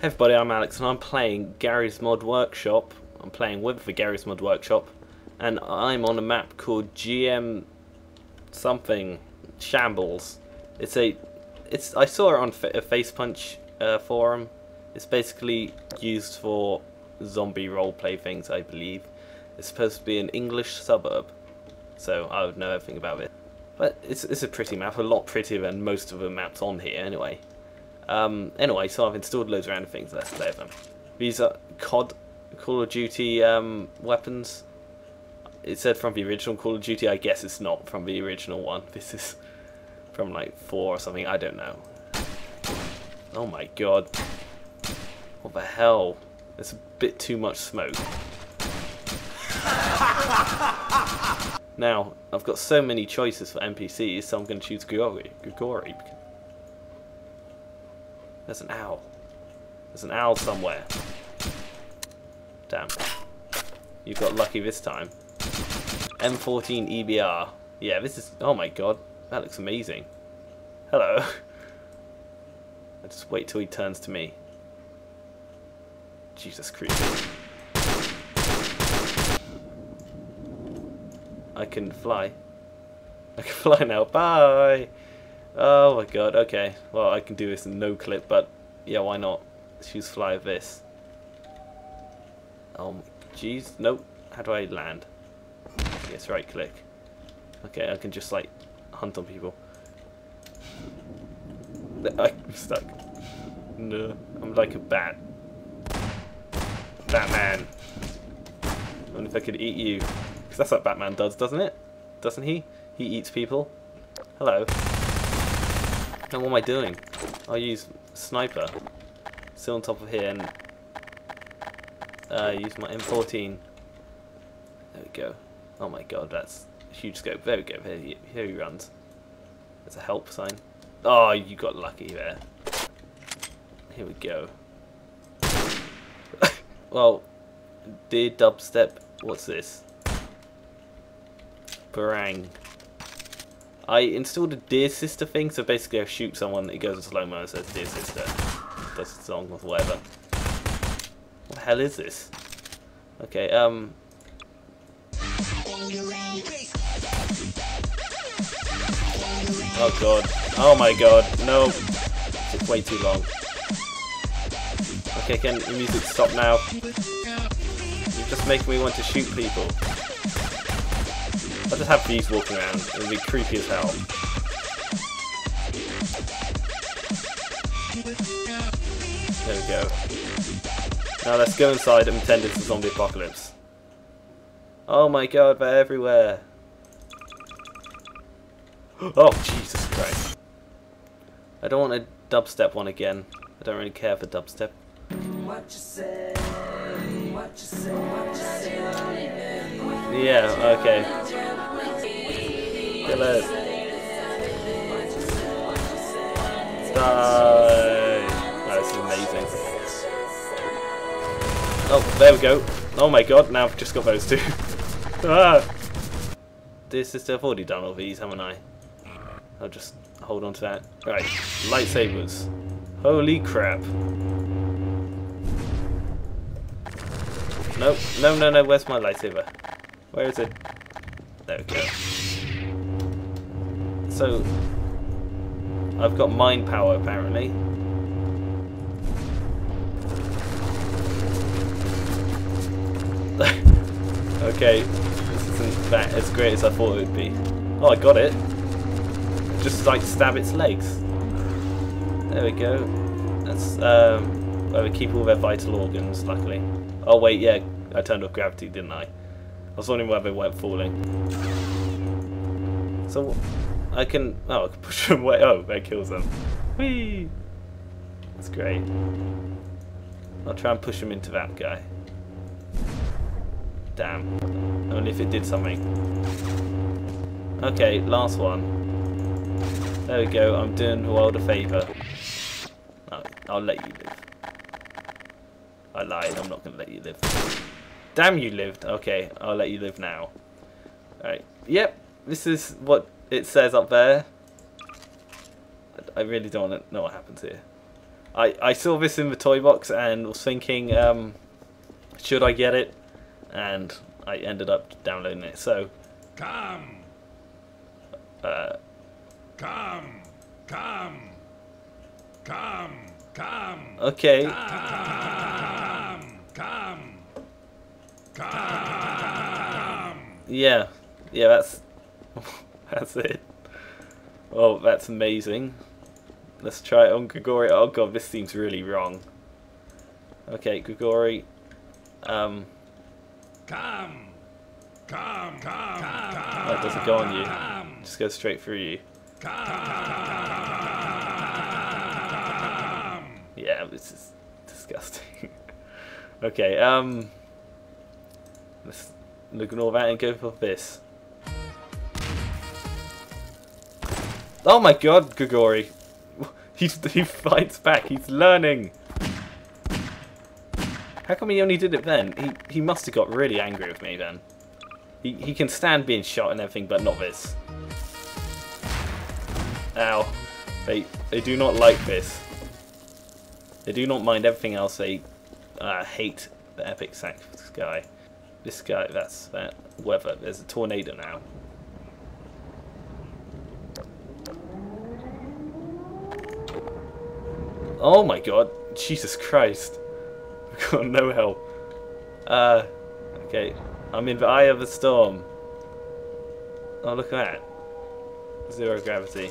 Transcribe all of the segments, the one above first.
Hey everybody, I'm Alex and I'm playing Garry's Mod Workshop. I'm playing with the Garry's Mod Workshop and I'm on a map called GM something Shambles. I saw it on a Facepunch forum. It's basically used for zombie roleplay things, I believe. It's supposed to be an English suburb, so I would know everything about it. But it's a pretty map, a lot prettier than most of the maps on here anyway. Anyway, so I've installed loads of random things, let's play them. These are COD, Call of Duty weapons. It said from the original Call of Duty, I guess it's not from the original one. This is from like 4 or something, I don't know. Oh my god. What the hell? There's a bit too much smoke. Now, I've got so many choices for NPCs, so I'm going to choose Grigori. There's an owl. There's an owl somewhere. Damn. You got lucky this time. M14 EBR. Yeah, this is... Oh my god. That looks amazing. Hello. I just wait till he turns to me. Jesus Christ. I can fly. I can fly now. Bye! Oh my god, okay. Well, I can do this in no clip, but yeah, why not? Let's use fly of this. Oh, jeez. Nope. How do I land? Yes, right click. Okay, I can just, like, hunt on people. I'm stuck. No. I'm like a bat. Batman! I wonder if I could eat you. Because that's what Batman does, doesn't it? Doesn't he? He eats people. Hello. Now what am I doing? I'll use sniper. Still on top of here and use my M14. There we go. Oh my god, that's a huge scope. There we go. Here he runs. There's a help sign. Oh, you got lucky there. Here we go. Well, dear Dubstep, what's this? Barang. I installed a Dear Sister thing, so basically I shoot someone that goes in slow-mo and says Dear Sister. Does the song or whatever. What the hell is this? Okay, oh god. Oh my god. No. It took way too long. Okay, can the music stop now? You're just making me want to shoot people. I'll just have these walking around, it'll be creepy as hell. There we go. Now let's go inside and pretend it's a zombie apocalypse. Oh my god, they're everywhere! Oh, Jesus Christ. I don't want a dubstep one again. I don't really care for dubstep. What you say? What you say? What you say? Yeah, okay. Hello. That's amazing. Oh, there we go. Oh my god, now I've just got those two. Ah. Dear sister, I've already done all these, haven't I? I'll just hold on to that. Right, lightsabers. Holy crap. Nope, no, where's my lightsaber? Where is it? There we go. So, I've got mind power apparently. Okay, this isn't that as great as I thought it would be. Oh, I got it. Just like stab its legs. There we go. That's where we keep all their vital organs, luckily. Oh wait, yeah, I turned off gravity, didn't I? I was wondering why they weren't falling. So. I can push them away. Oh, that kills them. Whee! That's great. I'll try and push him into that guy. Damn. Only if it did something. Okay, last one. There we go, I'm doing the world a favour. No, I'll let you live. I lied, I'm not going to let you live. Damn, you lived. Okay, I'll let you live now. Alright, yep, this is what... It says up there. I really don't want to know what happens here. I saw this in the toy box and was thinking, should I get it? And I ended up downloading it. So come. Okay. Come. Yeah. That's it. Oh, that's amazing. Let's try it on Grigori. Oh god, this seems really wrong. Okay, Grigori. Come. That doesn't go on you. It just goes straight through you. Come. Yeah, this is disgusting. Okay, let's ignore that and go for this. Oh my god, Grigori. He fights back. He's learning. How come he only did it then? He must have got really angry with me then. He can stand being shot and everything, but not this. Ow. They do not like this. They do not mind everything else. They hate the epic sacrifice guy. This guy, that's that weather. There's a tornado now. Oh my god, Jesus Christ. We've got no help. Okay, I'm in the eye of the storm. Oh, look at that. Zero gravity.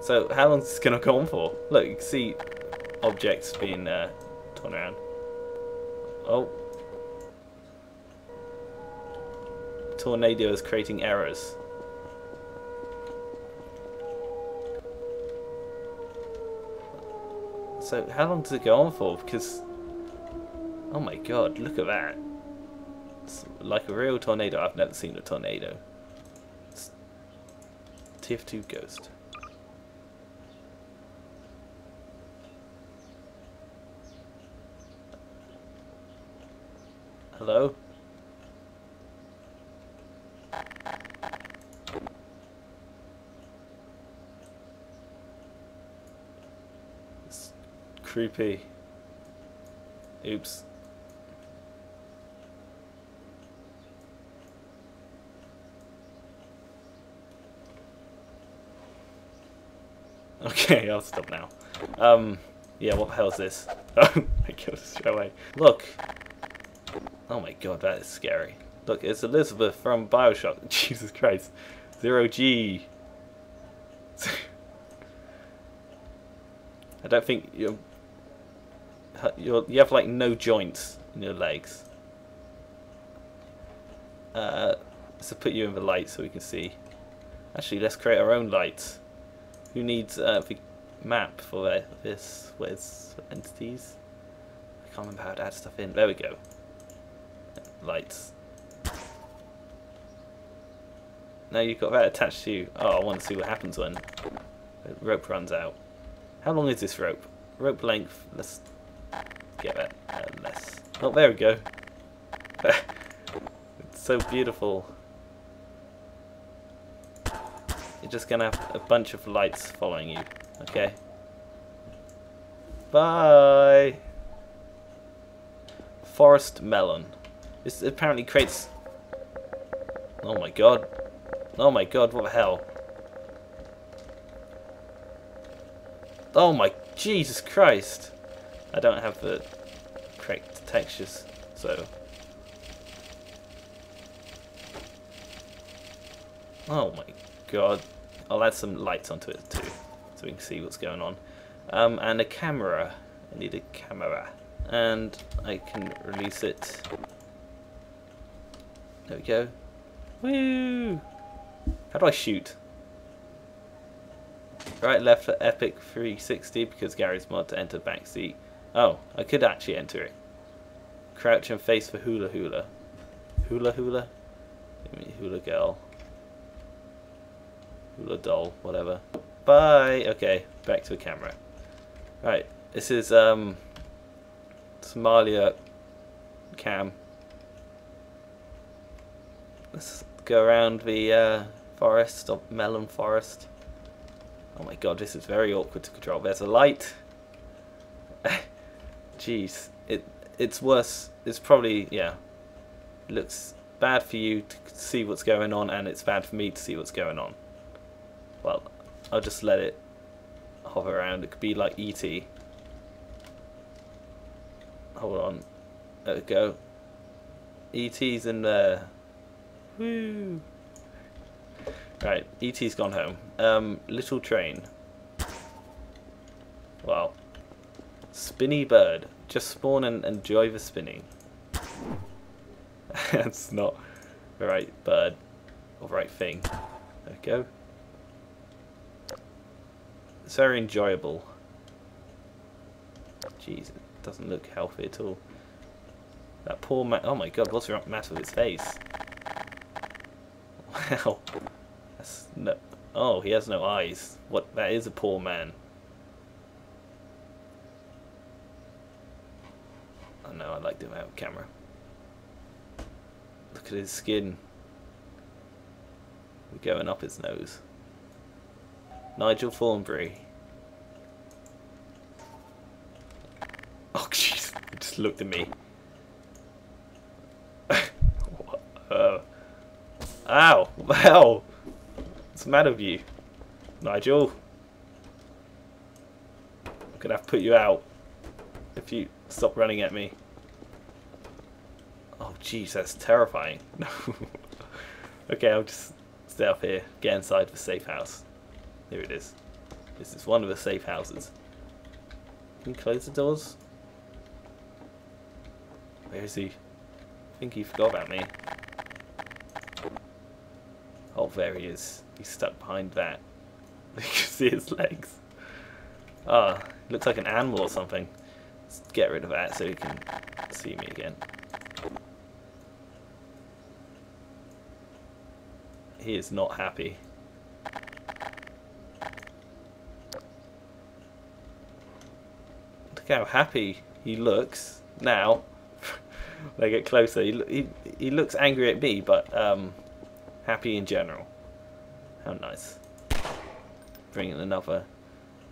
So, how long is this going to go on for? Look, you can see objects being torn around. Oh. Tornado is creating errors. So how long does it go on for? Because, oh my god, look at that. It's like a real tornado. I've never seen a tornado. It's TF2 ghost. Hello? Creepy. Oops. Okay, I'll stop now. Yeah, what the hell is this? Oh, I killed it straight away. Look! Oh my god, that is scary. Look, it's Elizabeth from Bioshock. Jesus Christ. 0G. I don't think you're... You have like no joints in your legs. So put you in the light so we can see. Actually, let's create our own lights. Who needs the map for this? Where's entities? I can't remember how to add stuff in. There we go. Lights. Now you've got that attached to you. Oh, I want to see what happens when the rope runs out. How long is this rope? Rope length. Let's get that less. Oh, there we go. It's so beautiful. You're just gonna have a bunch of lights following you. Okay. Bye. Forest melon. This apparently creates. Oh my god. Oh my god. What the hell? Oh my Jesus Christ. I don't have the correct textures, so. Oh my god. I'll add some lights onto it too, so we can see what's going on. And a camera. I need a camera. And I can release it. There we go. Woo! How do I shoot? Right, left for Epic 360 because Garry's mod to enter backseat. Oh, I could actually enter it. Crouch and face for hula hula. Hula hula? Hula girl. Hula doll, whatever. Bye! Okay, back to the camera. Right, this is Somalia cam. Let's go around the forest, or melon forest. Oh my god, this is very awkward to control. There's a light. Jeez, it's worse. It's probably, yeah. It looks bad for you to see what's going on, and it's bad for me to see what's going on. Well, I'll just let it hover around. It could be like E.T. Hold on. There we go. E.T.'s in there. Woo! Right, E.T.'s gone home. Little train. Wow. Spinny bird. Just spawn and enjoy the spinning. That's not the right bird or right thing. There we go. It's very enjoyable. Jeez, it doesn't look healthy at all. That poor man. Oh my god, what's wrong with his face? Wow. That's no. Oh, he has no eyes. What? That is a poor man. Oh no, I liked him out of camera. Look at his skin. We're going up his nose. Nigel Thornberrys. Oh jeez, he just looked at me. Ow! Wow! What's the matter with you, Nigel? I'm gonna have to put you out if you stop running at me. Oh jeez, that's terrifying. No. Okay, I'll just stay up here, get inside the safe house. Here it is. This is one of the safe houses. Can you close the doors? Where is he? I think he forgot about me. Oh, there he is. He's stuck behind that. You can see his legs. Ah, looks like an animal or something. Let's get rid of that so he can see me again. He is not happy. Look how happy he looks now. When I get closer, he looks angry at me, but happy in general. How nice. Bring in another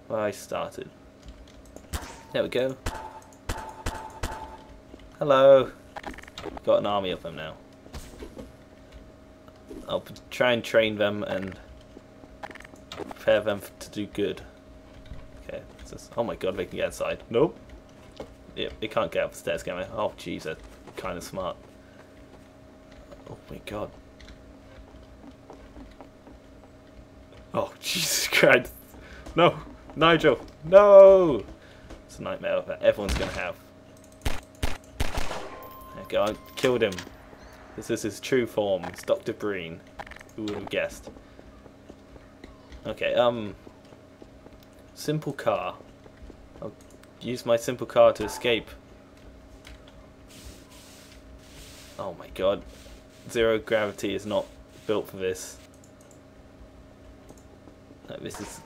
where I started. There we go. Hello. Got an army of them now. I'll try and train them and prepare them to do good. Okay. Oh my god, they can get inside. Nope. Yep, they can't get up the stairs, can they? Oh jeez, they're kind of smart. Oh my god. Oh, Jesus Christ. No, Nigel, no! It's a nightmare that everyone's going to have. There we go, I killed him. This is his true form. It's Dr. Breen. Who would have guessed? Okay, simple car. I'll use my simple car to escape. Oh my god. Zero gravity is not built for this. This is...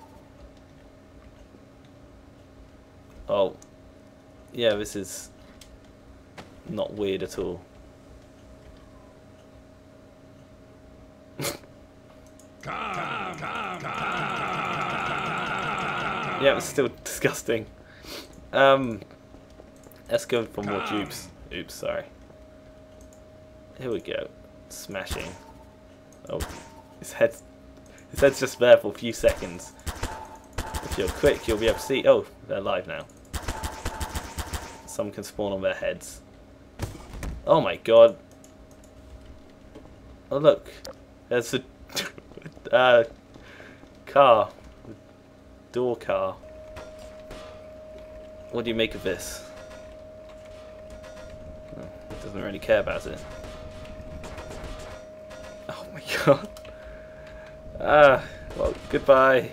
Oh. Yeah, this is not weird at all. Yeah, it's still disgusting. Let's go for more tubes. Oops, sorry. Here we go. Smashing. Oh, his head's just there for a few seconds. If you're quick, you'll be able to see. Oh, they're alive now. Some can spawn on their heads. Oh my god. Oh look. There's a car. Door car. What do you make of this? Oh, doesn't really care about it. Oh my god. Well, goodbye.